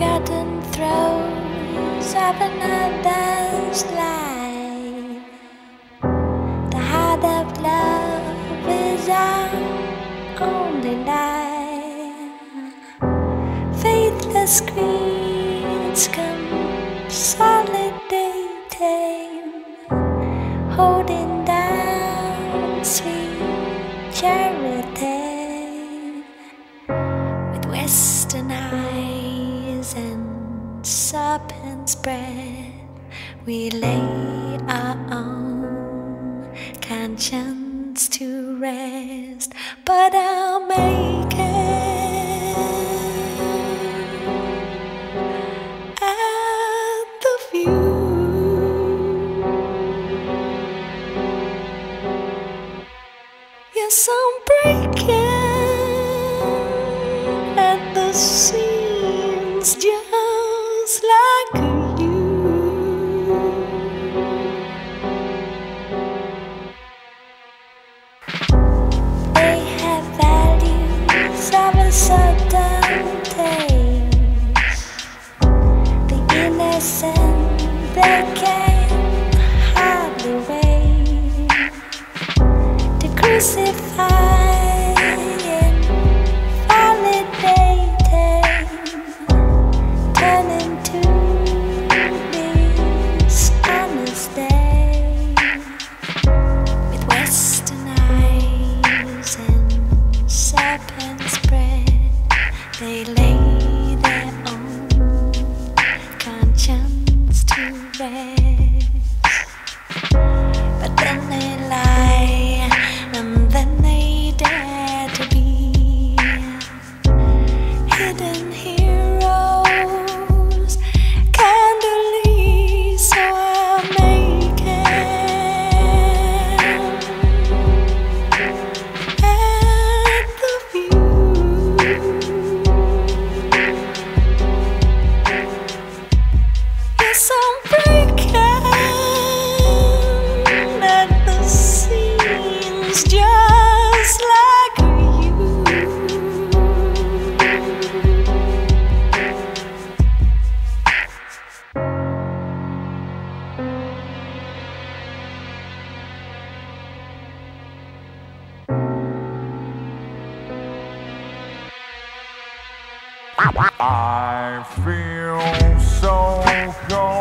forgotten throes of another's life. The heart of love is our only life. Faithless creeds consolidating, holding down sweet charity with western eyes and serpent's breath. We lay our own conscience to rest, but our Maker at the view. Yes, I'm breaking at the seams, just like you. They have values of a certain taste, the innocent they can hardly wait to crucify. They lay their own conscience to rest, but then they lie, and then they dare to be hidden heroes, kindly so I make it at the view. I'm breaking at the seams, just like you. I feel so cold.